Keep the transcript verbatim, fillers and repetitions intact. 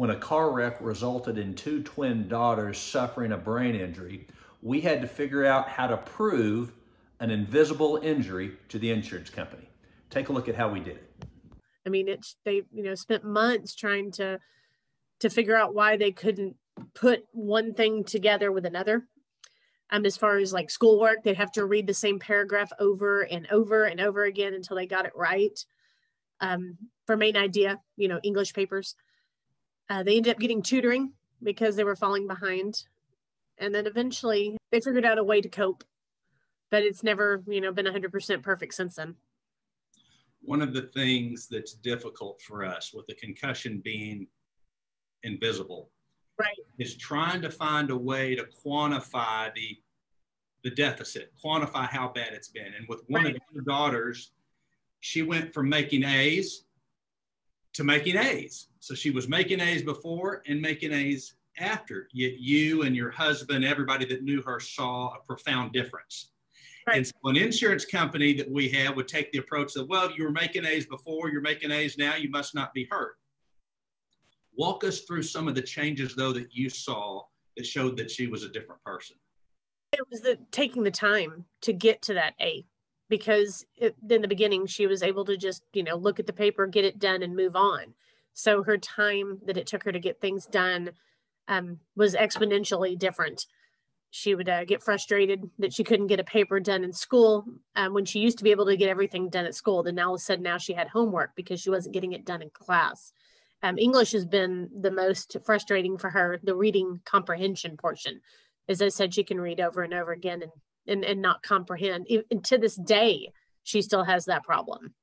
when a car wreck resulted in two twin daughters suffering a brain injury, we had to figure out how to prove an invisible injury to the insurance company. Take a look at how we did it. I mean, it's, they, you know, spent months trying to, to figure out why they couldn't put one thing together with another. Um, as far as like schoolwork, they'd have to read the same paragraph over and over and over again until they got it right. Um, for main idea, you know, English papers. Uh, they ended up getting tutoring because they were falling behind. And then eventually they figured out a way to cope, but it's never, you know, been one hundred percent perfect since then. One of the things that's difficult for us with the concussion being invisible, right, is trying to find a way to quantify the, the deficit, quantify how bad it's been. And with one right. of her daughters, she went from making A's to making A's. So she was making A's before and making A's after, yet you and your husband, everybody that knew her saw a profound difference. Right. And so an insurance company that we had would take the approach that, well, you were making A's before, you're making A's now, you must not be hurt. Walk us through some of the changes, though, that you saw that showed that she was a different person. It was the taking the time to get to that A, because it, in the beginning, she was able to just, you know, look at the paper, get it done, and move on. So her time that it took her to get things done um, was exponentially different. She would uh, get frustrated that she couldn't get a paper done in school um, when she used to be able to get everything done at school. Then all of a sudden now she had homework because she wasn't getting it done in class. Um, English has been the most frustrating for her, the reading comprehension portion. As I said, she can read over and over again and, and, and not comprehend. And to this day, she still has that problem.